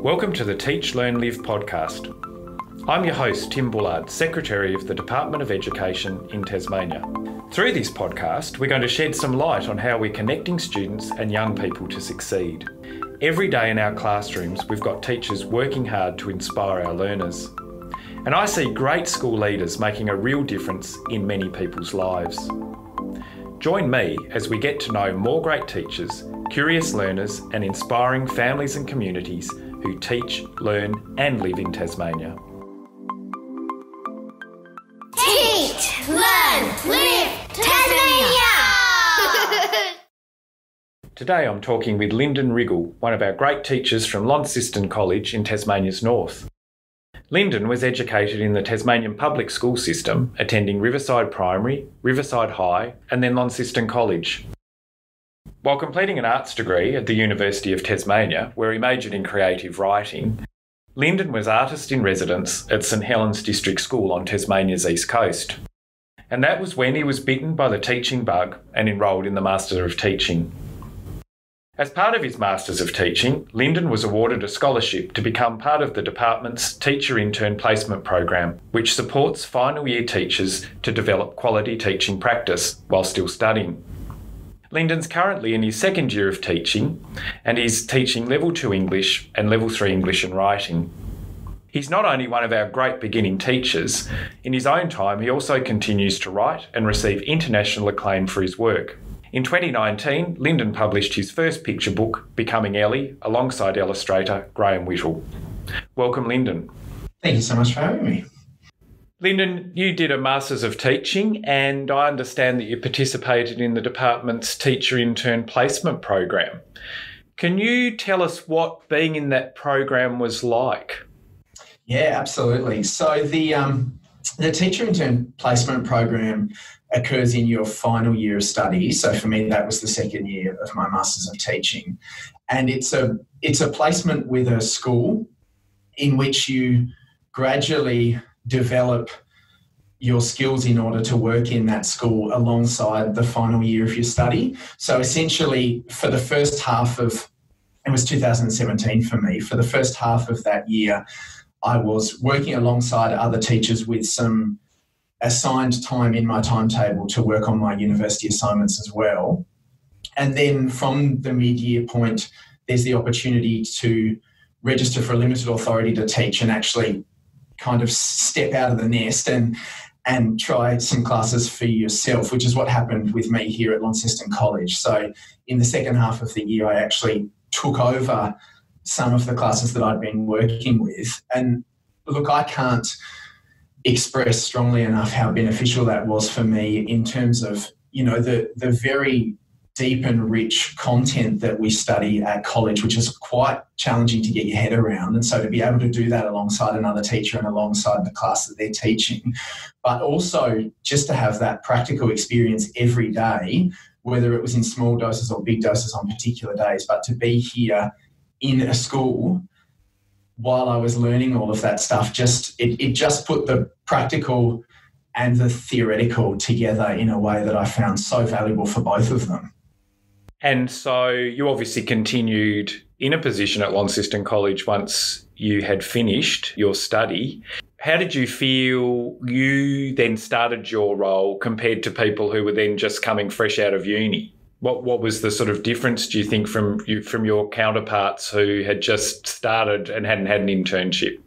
Welcome to the Teach, Learn, Live podcast. I'm your host, Tim Bullard, Secretary of the Department of Education in Tasmania. Through this podcast, we're going to shed some light on how we're connecting students and young people to succeed. Every day in our classrooms, we've got teachers working hard to inspire our learners. And I see great school leaders making a real difference in many people's lives. Join me as we get to know more great teachers, curious learners, and inspiring families and communities who teach, learn, and live in Tasmania. Teach, learn, live, Tasmania! Today I'm talking with Lyndon Riggall, one of our great teachers from Launceston College in Tasmania's north. Lyndon was educated in the Tasmanian public school system, attending Riverside Primary, Riverside High, and then Launceston College. While completing an arts degree at the University of Tasmania, where he majored in creative writing, Lyndon was artist-in-residence at St Helens District School on Tasmania's east coast. And that was when he was bitten by the teaching bug and enrolled in the Master of Teaching. As part of his Masters of Teaching, Lyndon was awarded a scholarship to become part of the department's Teacher Intern Placement Program, which supports final year teachers to develop quality teaching practice while still studying. Lyndon's currently in his second year of teaching, and he's teaching Level 2 English and Level 3 English and Writing. He's not only one of our great beginning teachers, in his own time he also continues to write and receive international acclaim for his work. In 2019, Lyndon published his first picture book, Becoming Ellie, alongside illustrator Graham Whittle. Welcome, Lyndon. Thank you so much for having me. Lyndon, you did a Masters of Teaching, and I understand that you participated in the department's Teacher Intern Placement Program. Can you tell us what being in that program was like? Yeah, absolutely. So the Teacher Intern Placement Program occurs in your final year of study. So for me, that was the second year of my Masters of Teaching. And it's a placement with a school in which you gradually develop your skills in order to work in that school alongside the final year of your study. So essentially for the first half of, it was 2017 for me, for the first half of that year, I was working alongside other teachers with some assigned time in my timetable to work on my university assignments as well. And then from the mid-year point, there's the opportunity to register for a limited authority to teach and actually kind of step out of the nest and try some classes for yourself, which is what happened with me here at Launceston College. So in the second half of the year, I actually took over some of the classes that I'd been working with. And look, I can't express strongly enough how beneficial that was for me in terms of, you know, the very deep and rich content that we study at college, which is quite challenging to get your head around. And so to be able to do that alongside another teacher and alongside the class that they're teaching, but also just to have that practical experience every day, whether it was in small doses or big doses on particular days, but to be here in a school while I was learning all of that stuff, it just put the practical and the theoretical together in a way that I found so valuable for both of them. And so you obviously continued in a position at Launceston College once you had finished your study. How did you feel you then started your role compared to people who were then just coming fresh out of uni? What was the sort of difference, do you think, from your counterparts who had just started and hadn't had an internship?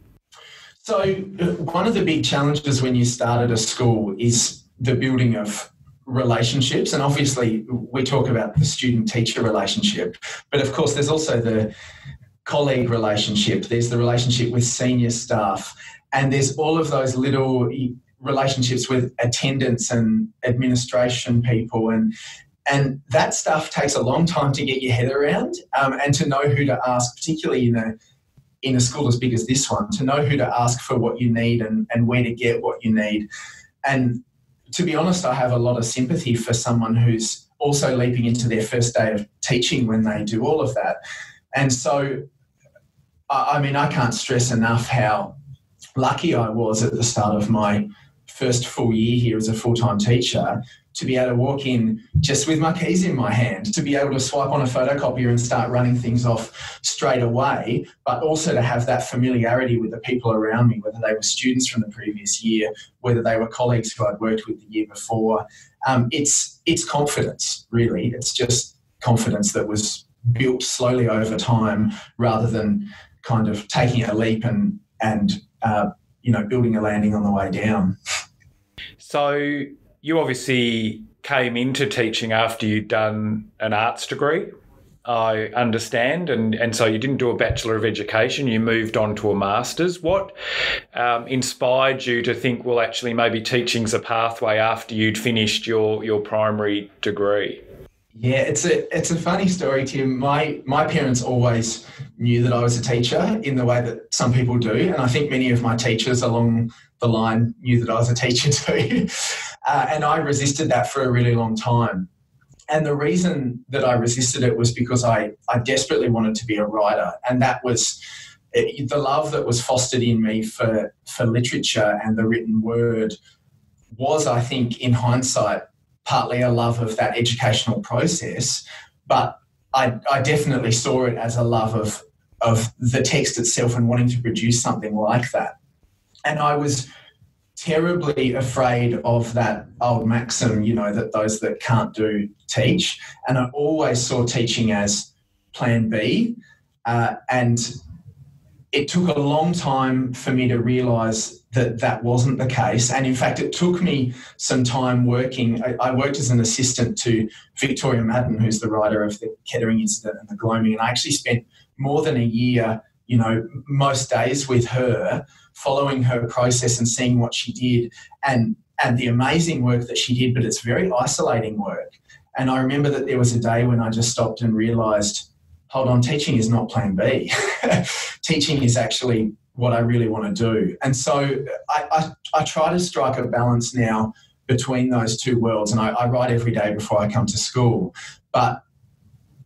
So one of the big challenges when you start at a school is the building of relationships. And obviously we talk about the student-teacher relationship, but of course there's also the colleague relationship, there's the relationship with senior staff, and there's all of those little relationships with attendants and administration people, and that stuff takes a long time to get your head around, and to know who to ask, particularly in a school as big as this one, to know who to ask for what you need and where to get what you need. And to be honest, I have a lot of sympathy for someone who's also leaping into their first day of teaching when they do all of that. And so, I mean, I can't stress enough how lucky I was at the start of my first full year here as a full-time teacher, to be able to walk in just with my keys in my hand, to be able to swipe on a photocopier and start running things off straight away, but also to have that familiarity with the people around me, whether they were students from the previous year, whether they were colleagues who I'd worked with the year before. It's confidence, really. It's just confidence that was built slowly over time rather than kind of taking a leap and building a landing on the way down. So you obviously came into teaching after you'd done an arts degree, I understand, and so you didn't do a Bachelor of Education. You moved on to a Master's. What inspired you to think, well, actually maybe teaching's a pathway after you'd finished your primary degree? Yeah, it's a funny story, Tim. My parents always knew that I was a teacher in the way that some people do, and I think many of my teachers along the line knew that I was a teacher too. And I resisted that for a really long time. And the reason that I resisted it was because I desperately wanted to be a writer, and that was the love that was fostered in me for literature and the written word was, I think, in hindsight, partly a love of that educational process, but I definitely saw it as a love of the text itself and wanting to produce something like that. And I was terribly afraid of that old maxim, you know, that those that can't do, teach. And I always saw teaching as plan B. And it took a long time for me to realise that wasn't the case. And in fact, it took me some time working. I worked as an assistant to Victoria Madden, who's the writer of the Kettering Incident and the Gloaming. And I actually spent more than a year, you know, most days with her, following her process and seeing what she did and the amazing work that she did, but it's very isolating work. And I remember that there was a day when I just stopped and realised, hold on, teaching is not plan B. Teaching is actually what I really want to do. And so I try to strike a balance now between those two worlds, and I write every day before I come to school. But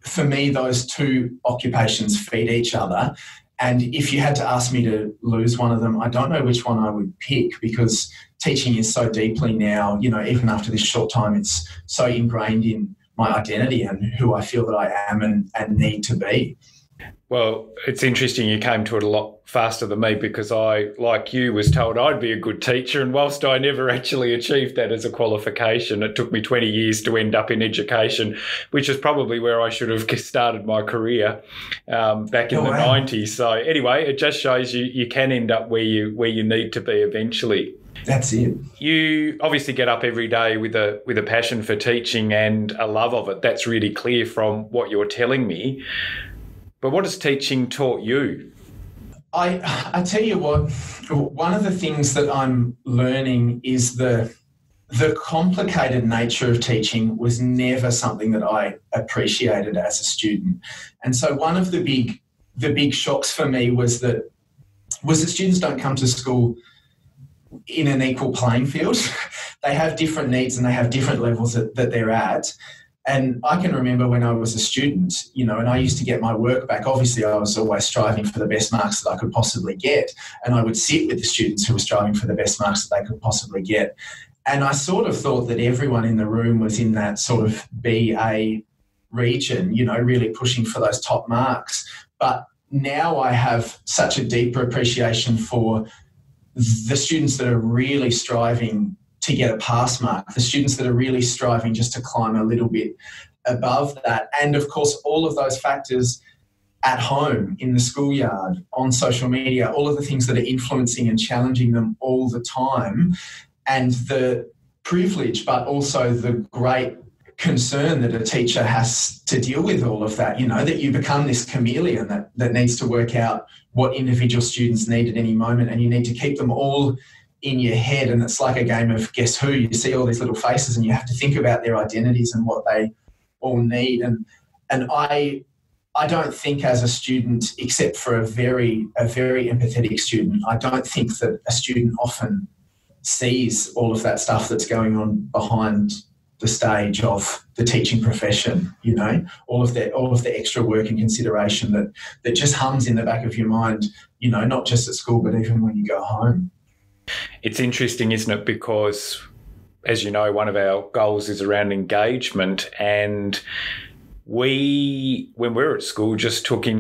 for me, those two occupations feed each other, and if you had to ask me to lose one of them, I don't know which one I would pick, because teaching is so deeply now, you know, even after this short time, it's so ingrained in my identity and who I feel that I am and need to be. Well, it's interesting you came to it a lot faster than me, because I, like you, was told I'd be a good teacher, and whilst I never actually achieved that as a qualification, it took me 20 years to end up in education, which is probably where I should have started my career back in the 90s. So anyway, it just shows you can end up where you need to be eventually. That's it. You obviously get up every day with a passion for teaching and a love of it. That's really clear from what you're telling me. But what has teaching taught you? I tell you what, one of the things that I'm learning is the complicated nature of teaching was never something that I appreciated as a student. And so one of the big shocks for me was that students don't come to school in an equal playing field. They have different needs and they have different levels that they're at. And I can remember when I was a student, you know, and I used to get my work back. Obviously, I was always striving for the best marks that I could possibly get. And I would sit with the students who were striving for the best marks that they could possibly get. And I sort of thought that everyone in the room was in that sort of BA region, you know, really pushing for those top marks. But now I have such a deeper appreciation for the students that are really striving to get a pass mark, the students that are really striving just to climb a little bit above that. And of course, all of those factors at home, in the schoolyard, on social media, all of the things that are influencing and challenging them all the time, and the privilege, but also the great concern that a teacher has to deal with all of that, you know, that you become this chameleon that needs to work out what individual students need at any moment, and you need to keep them all in your head, and it's like a game of guess who. You see all these little faces and you have to think about their identities and what they all need. And I don't think as a student, except for a very empathetic student, I don't think that a student often sees all of that stuff that's going on behind the stage of the teaching profession, you know, all of the extra work and consideration that just hums in the back of your mind, you know, not just at school, but even when you go home. It's interesting, isn't it? Because, as you know, one of our goals is around engagement, and we, when we were at school, just took being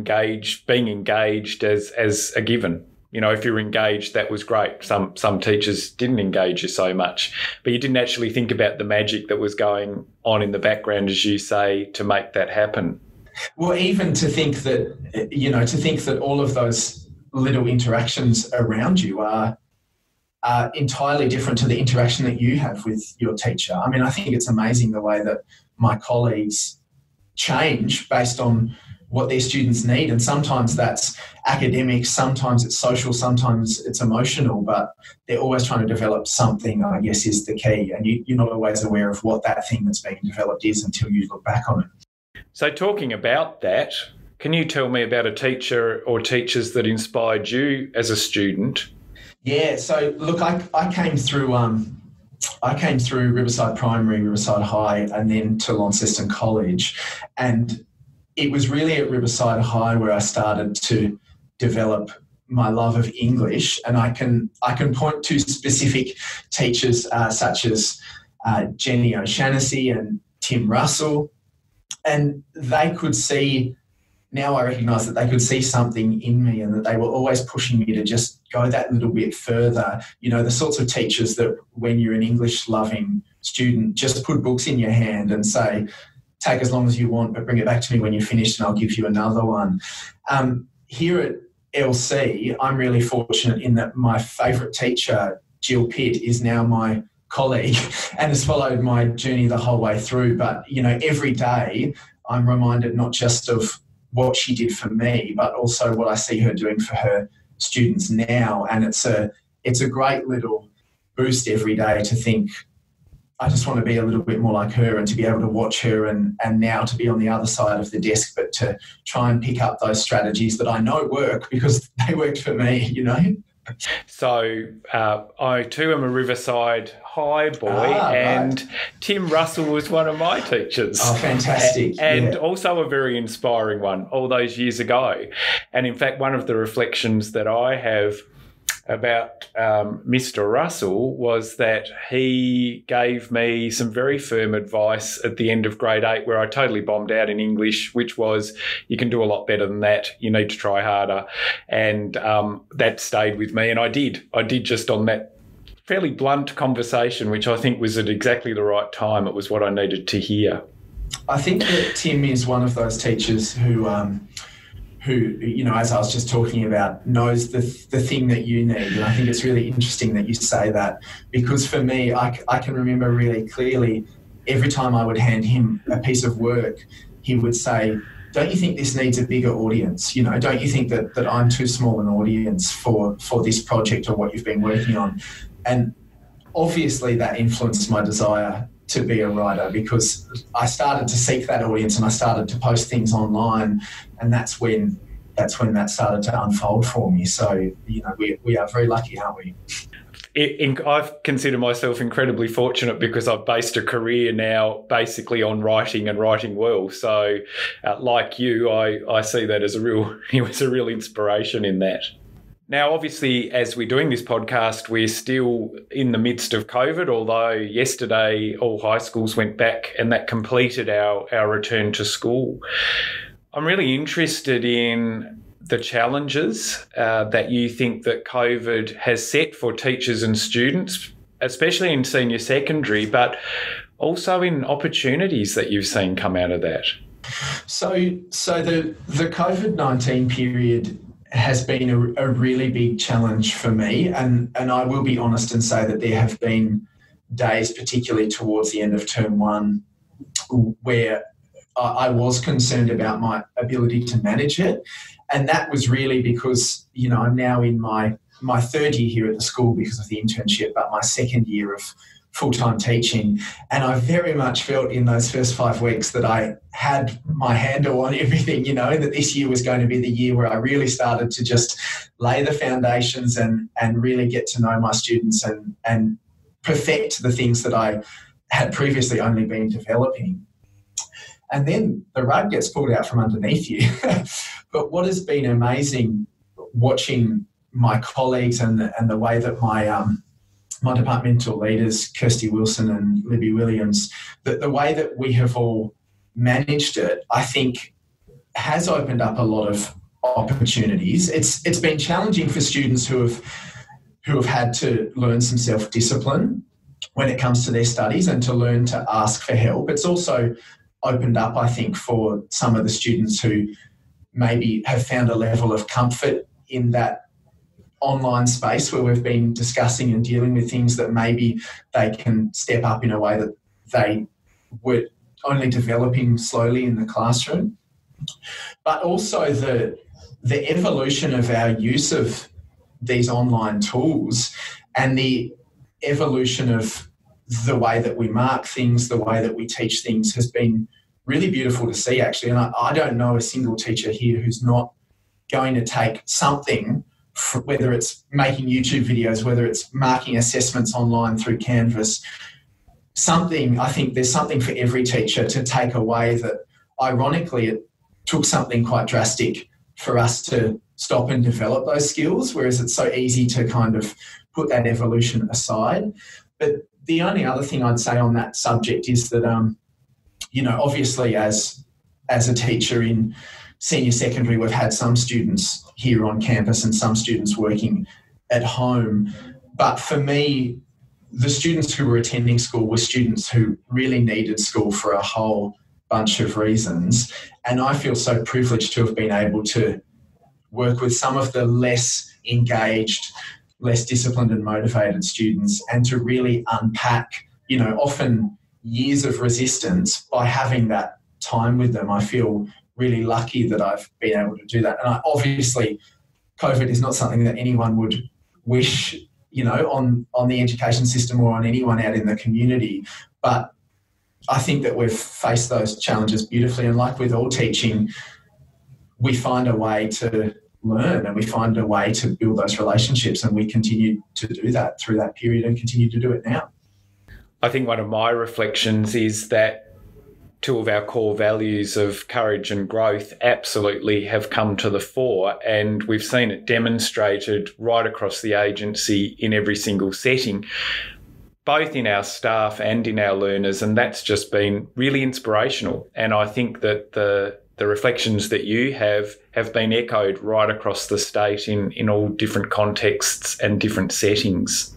engaged as a given. You know, if you were engaged, that was great. Some teachers didn't engage you so much, but you didn't actually think about the magic that was going on in the background, as you say, to make that happen. Well, even to think that, you know, to think that all of those little interactions around you are entirely different to the interaction that you have with your teacher. I mean, I think it's amazing the way that my colleagues change based on what their students need, and sometimes that's academic, sometimes it's social, sometimes it's emotional, but they're always trying to develop something, I guess, is the key. And you're not always aware of what that thing that's being developed is until you look back on it. So talking about that, can you tell me about a teacher or teachers that inspired you as a student? Yeah, so look, I came through Riverside Primary, Riverside High, and then to Launceston College. And it was really at Riverside High where I started to develop my love of English. And I can point to specific teachers such as Jenny O'Shaughnessy and Tim Russell. And they could see, now I recognise that they could see something in me, and that they were always pushing me to just go that little bit further. You know, the sorts of teachers that when you're an English-loving student, just put books in your hand and say, take as long as you want, but bring it back to me when you're finished and I'll give you another one. Here at LC, I'm really fortunate in that my favourite teacher, Jill Pitt, is now my colleague and has followed my journey the whole way through. But, you know, every day I'm reminded not just of what she did for me, but also what I see her doing for her students now. And it's a great little boost every day to think, I just want to be a little bit more like her, and to be able to watch her and now to be on the other side of the desk, but to try and pick up those strategies that I know work because they worked for me, you know. So I too am a Riverside High boy, and right. Tim Russell was one of my teachers. Oh, fantastic. And yeah. Also a very inspiring one all those years ago. And in fact, one of the reflections that I have about Mr. Russell was that he gave me some very firm advice at the end of grade 8 where I totally bombed out in English, which was, you can do a lot better than that, you need to try harder. And that stayed with me, and I did just on that fairly blunt conversation, which I think was at exactly the right time. It was what I needed to hear. I think that Tim is one of those teachers who, you know, as I was just talking about, knows the thing that you need. And I think it's really interesting that you say that, because for me, I can remember really clearly every time I would hand him a piece of work, he would say, don't you think this needs a bigger audience? You know, don't you think that I'm too small an audience for this project or what you've been working on? And obviously that influenced my desire to be a writer, because I started to seek that audience and I started to post things online, and that's when that started to unfold for me. So, you know, we are very lucky, aren't we? I consider myself incredibly fortunate because I've based a career now basically on writing, and writing well. So like you, I see that as it was a real inspiration in that. Now, obviously, as we're doing this podcast, we're still in the midst of COVID, although yesterday all high schools went back and that completed our return to school. I'm really interested in the challenges that you think that COVID has set for teachers and students, especially in senior secondary, but also in opportunities that you've seen come out of that. So the COVID-19 period has been a really big challenge for me. And I will be honest and say that there have been days, particularly towards the end of term one, where I was concerned about my ability to manage it. And that was really because, you know, I'm now in my third year here at the school because of the internship, but my second year of full-time teaching. And I very much felt in those first 5 weeks that I had my handle on everything, you know, and that this year was going to be the year where I really started to just lay the foundations and really get to know my students and perfect the things that I had previously only been developing. And then the rug gets pulled out from underneath you. But what has been amazing watching my colleagues and the way that my my departmental leaders, Kirsty Wilson and Libby Williams, the way that we have all managed it, I think, has opened up a lot of opportunities. It's been challenging for students who have had to learn some self-discipline when it comes to their studies and to learn to ask for help. It's also opened up, I think, for some of the students who maybe have found a level of comfort in that online space where we've been discussing and dealing with things that maybe they can step up in a way that they were only developing slowly in the classroom. But also the evolution of our use of these online tools and the evolution of the way that we mark things, the way that we teach things has been really beautiful to see, actually. And I don't know a single teacher here who's not going to take something, whether it's making YouTube videos, whether it's marking assessments online through Canvas, something. I think there's something for every teacher to take away that, ironically, it took something quite drastic for us to stop and develop those skills, whereas it's so easy to kind of put that evolution aside. But the only other thing I'd say on that subject is that, you know, obviously as a teacher in senior secondary, we've had some students here on campus and some students working at home. But for me, the students who were attending school were students who really needed school for a whole bunch of reasons. And I feel so privileged to have been able to work with some of the less engaged, less disciplined and motivated students and to really unpack, you know, often years of resistance by having that time with them. I feel really lucky that I've been able to do that. And obviously, COVID is not something that anyone would wish, you know, on the education system or on anyone out in the community. But I think that we've faced those challenges beautifully. And like with all teaching, we find a way to learn and we find a way to build those relationships. And we continue to do that through that period and continue to do it now. I think one of my reflections is that two of our core values of courage and growth absolutely have come to the fore, and we've seen it demonstrated right across the agency in every single setting, both in our staff and in our learners, and that's just been really inspirational. And I think that the reflections that you have been echoed right across the state in all different contexts and different settings.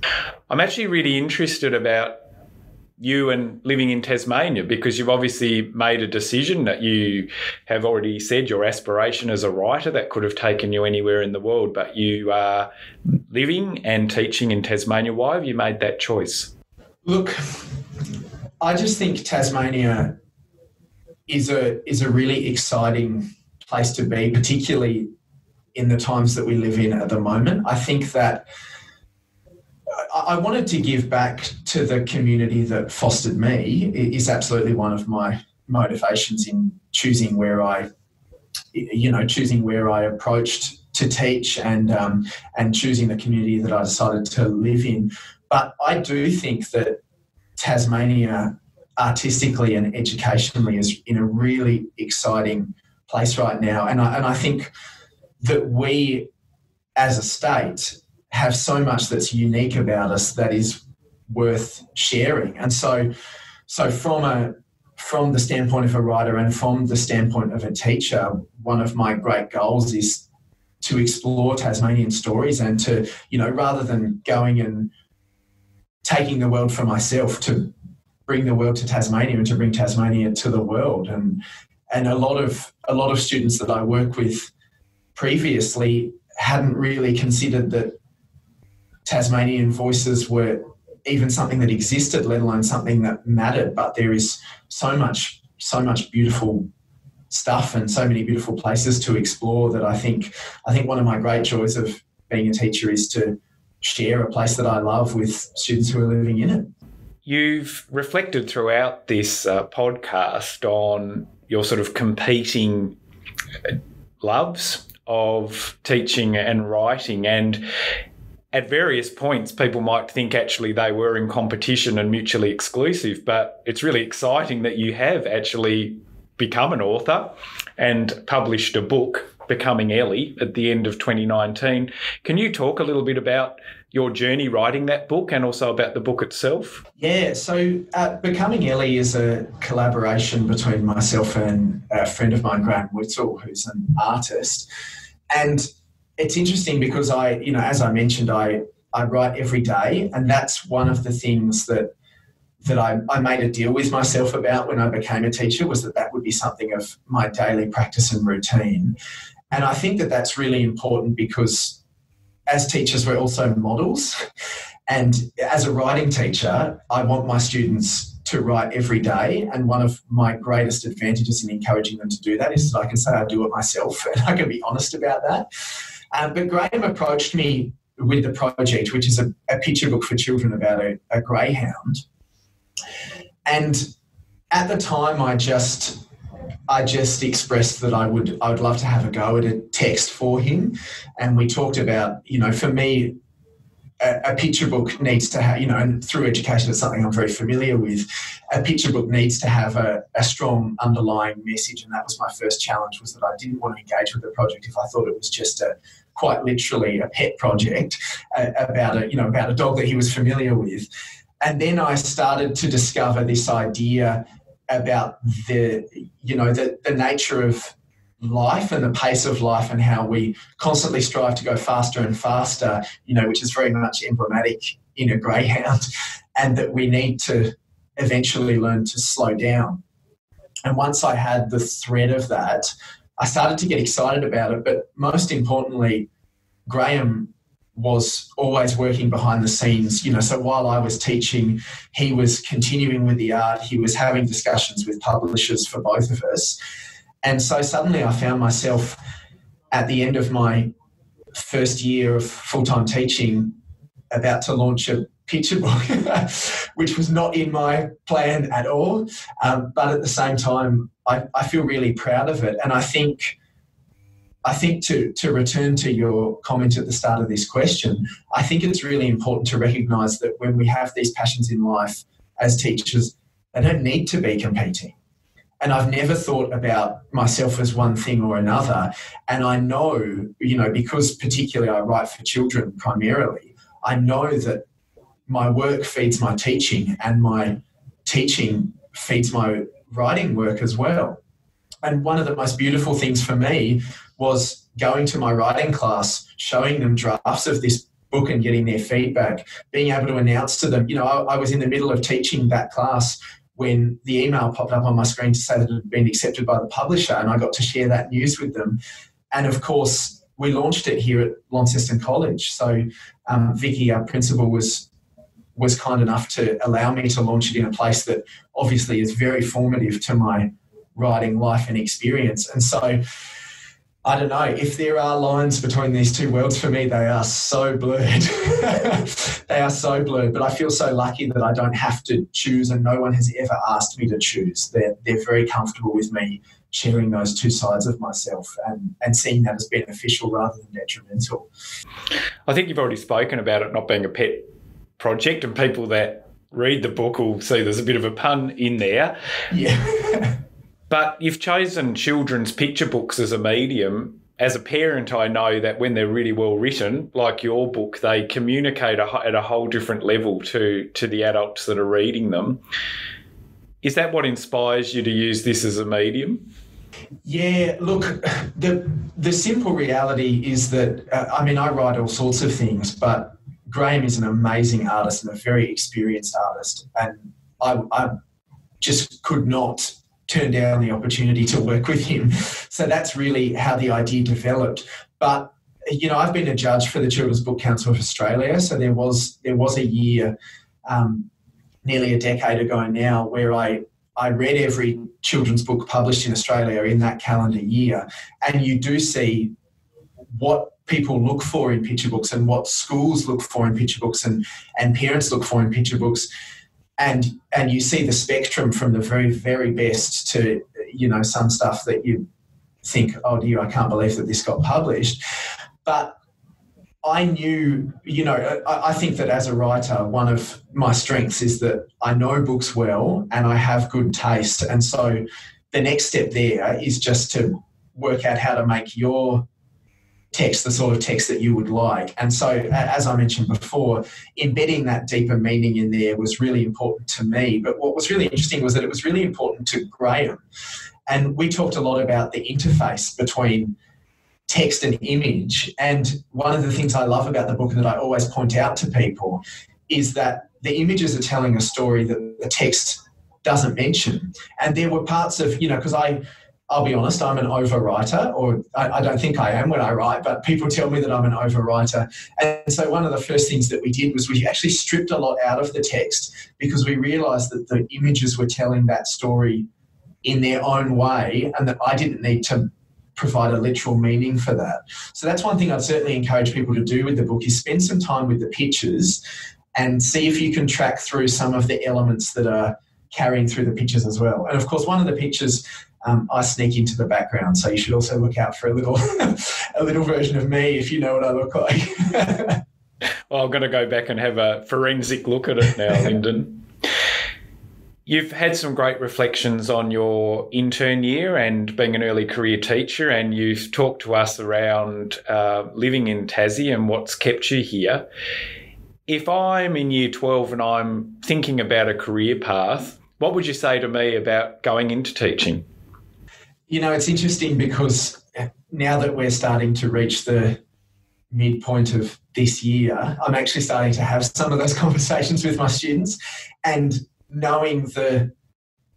I'm actually really interested about you and living in Tasmania, because you've obviously made a decision that you have already said your aspiration as a writer that could have taken you anywhere in the world, but you are living and teaching in Tasmania. Why have you made that choice? Look, I just think Tasmania is a really exciting place to be, particularly in the times that we live in at the moment. I think that I wanted to give back to the community that fostered me is absolutely one of my motivations in choosing where I approached to teach and choosing the community that I decided to live in. But I do think that Tasmania artistically and educationally is in a really exciting place right now. And I think that we as a state have so much that's unique about us that is worth sharing. And so from the standpoint of a writer and from the standpoint of a teacher, one of my great goals is to explore Tasmanian stories and to, you know, rather than going and taking the world for myself, to bring the world to Tasmania and to bring Tasmania to the world. And a lot of students that I work with previously hadn't really considered that Tasmanian voices were even something that existed, let alone something that mattered. But there is so much beautiful stuff and so many beautiful places to explore that I think one of my great joys of being a teacher is to share a place that I love with students who are living in it. You've reflected throughout this podcast on your sort of competing loves of teaching and writing, and at various points people might think actually they were in competition and mutually exclusive, but it's really exciting that you have actually become an author and published a book Becoming Ellie at the end of 2019. Can you talk a little bit about your journey writing that book and also about the book itself? Yeah, so Becoming Ellie is a collaboration between myself and a friend of mine, Graham Whittle, who's an artist. And it's interesting because as I mentioned, I write every day, and that's one of the things that I made a deal with myself about when I became a teacher, was that would be something of my daily practice and routine. And I think that that's really important because as teachers, we're also models. And as a writing teacher, I want my students to write every day. And one of my greatest advantages in encouraging them to do that is that I can say I do it myself, and I can be honest about that. But Graham approached me with the project, which is a picture book for children about a greyhound. And at the time, I just expressed that I would love to have a go at a text for him. And we talked about, for me, a picture book needs to have, and through education, it's something I'm very familiar with. A picture book needs to have a strong underlying message. And that was my first challenge, was that I didn't want to engage with the project if I thought it was just quite literally a pet project about a dog that he was familiar with. And then I started to discover this idea about the nature of life and the pace of life, and how we constantly strive to go faster and faster, which is very much emblematic in a greyhound, and that we need to eventually learn to slow down. And once I had the thread of that, I started to get excited about it. But most importantly, Graham was always working behind the scenes, so while I was teaching, he was continuing with the art, he was having discussions with publishers for both of us. And so suddenly I found myself at the end of my first year of full-time teaching about to launch a picture book, which was not in my plan at all. But at the same time, I feel really proud of it. And I think to return to your comment at the start of this question, I think it's really important to recognise that when we have these passions in life as teachers, they don't need to be competing. And I've never thought about myself as one thing or another. And I know, because particularly I write for children primarily, I know that my work feeds my teaching, and my teaching feeds my writing work as well. And one of the most beautiful things for me was going to my writing class, showing them drafts of this book and getting their feedback, being able to announce to them, I was in the middle of teaching that class when the email popped up on my screen to say that it had been accepted by the publisher, and I got to share that news with them. And of course, we launched it here at Launceston College. So Vicky, our principal, was kind enough to allow me to launch it in a place that obviously is very formative to my writing life and experience. And so, I don't know, if there are lines between these two worlds for me, they are so blurred. They are so blurred, but I feel so lucky that I don't have to choose, and no one has ever asked me to choose. They're very comfortable with me sharing those two sides of myself and seeing that as beneficial rather than detrimental. I think you've already spoken about it not being a pet project, and people that read the book will see there's a bit of a pun in there. Yeah. But you've chosen children's picture books as a medium. As a parent, I know that when they're really well written, like your book, they communicate at a whole different level to the adults that are reading them. Is that what inspires you to use this as a medium? Yeah, look, the simple reality is that, I write all sorts of things, but Graham is an amazing artist and a very experienced artist. And I just could not turn down the opportunity to work with him. So that's really how the idea developed. But, I've been a judge for the Children's Book Council of Australia. So there was a year, nearly a decade ago now, where I read every children's book published in Australia in that calendar year. And you do see what people look for in picture books, and what schools look for in picture books, and parents look for in picture books. And you see the spectrum from the very, very best to, some stuff that you think, oh dear, I can't believe that this got published. But I knew, I think that as a writer, one of my strengths is that I know books well and I have good taste. And so the next step there is just to work out how to make your text the sort of text that you would like. And so, as I mentioned before, embedding that deeper meaning in there was really important to me. But what was really interesting was that it was really important to Graham. And we talked a lot about the interface between text and image. And one of the things I love about the book, and that I always point out to people, is that the images are telling a story that the text doesn't mention. And there were parts of, you know, because I'll be honest, I'm an overwriter, or I don't think I am when I write, but people tell me that I'm an overwriter. And so one of the first things that we did was we actually stripped a lot out of the text, because we realised that the images were telling that story in their own way, and that I didn't need to provide a literal meaning for that. So that's one thing I'd certainly encourage people to do with the book, is spend some time with the pictures and see if you can track through some of the elements that are carrying through the pictures as well. And of course, one of the pictures, I sneak into the background, so you should also look out for a little version of me, if you know what I look like. Well, I'm going to go back and have a forensic look at it now, Lyndon. You've had some great reflections on your intern year and being an early career teacher, and you've talked to us around living in Tassie and what's kept you here. If I'm in year 12 and I'm thinking about a career path, what would you say to me about going into teaching? You know, it's interesting, because now that we're starting to reach the midpoint of this year, I'm actually starting to have some of those conversations with my students, and knowing the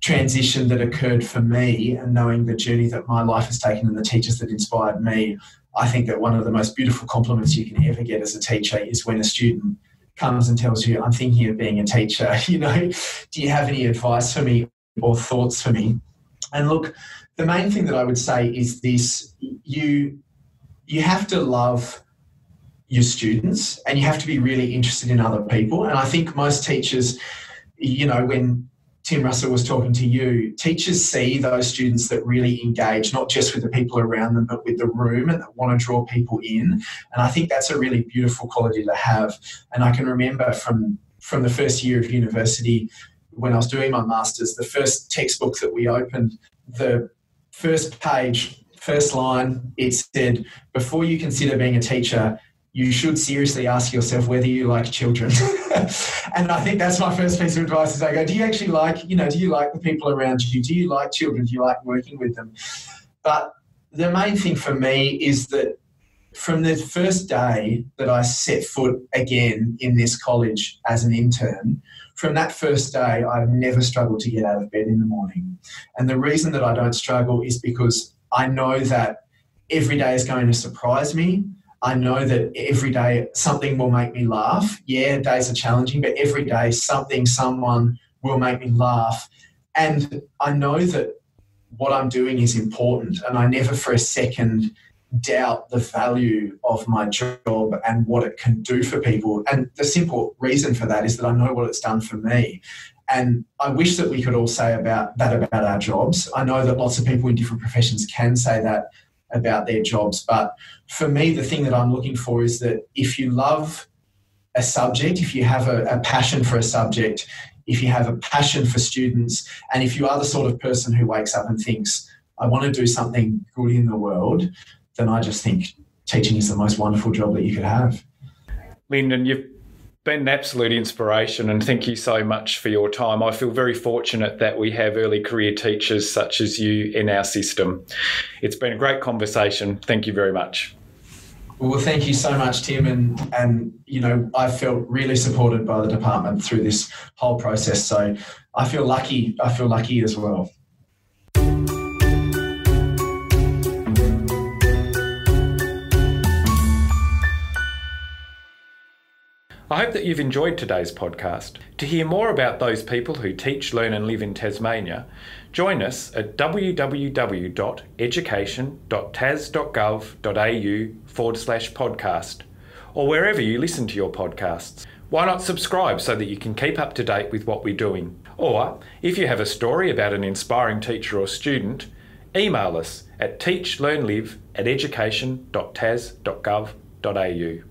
transition that occurred for me and knowing the journey that my life has taken and the teachers that inspired me, I think that one of the most beautiful compliments you can ever get as a teacher is when a student comes and tells you, I'm thinking of being a teacher, you know, do you have any advice for me or thoughts for me? And look, the main thing that I would say is this: you have to love your students, and you have to be really interested in other people. And I think most teachers, you know, when Tim Russell was talking to you, teachers see those students that really engage, not just with the people around them, but with the room, and that want to draw people in. And I think that's a really beautiful quality to have. And I can remember from the first year of university, when I was doing my master's, the first textbook that we opened, the first page, first line, it said, before you consider being a teacher, you should seriously ask yourself whether you like children. And I think that's my first piece of advice, is I go, do you actually like, you know, do you like the people around you? Do you like children? Do you like working with them? But the main thing for me is that from the first day that I set foot again in this college as an intern, from that first day, I've never struggled to get out of bed in the morning. And the reason that I don't struggle is because I know that every day is going to surprise me. I know that every day something will make me laugh. Yeah, days are challenging, but every day something, someone will make me laugh. And I know that what I'm doing is important, and I never for a second doubt the value of my job and what it can do for people. And the simple reason for that is that I know what it's done for me. And I wish that we could all say about our jobs. I know that lots of people in different professions can say that about their jobs. But for me, the thing that I'm looking for is that if you love a subject, if you have a passion for a subject, if you have a passion for students, and if you are the sort of person who wakes up and thinks, I want to do something good in the world, then I just think teaching is the most wonderful job that you could have. Lyndon, you've been an absolute inspiration, and thank you so much for your time. I feel very fortunate that we have early career teachers such as you in our system. It's been a great conversation. Thank you very much. Well, thank you so much, Tim. And you know, I felt really supported by the department through this whole process. So I feel lucky. I feel lucky as well. I hope that you've enjoyed today's podcast. To hear more about those people who teach, learn and live in Tasmania, join us at www.education.tas.gov.au/podcast, or wherever you listen to your podcasts. Why not subscribe so that you can keep up to date with what we're doing? Or, if you have a story about an inspiring teacher or student, email us at teachlearnlive@education.tas.gov.au.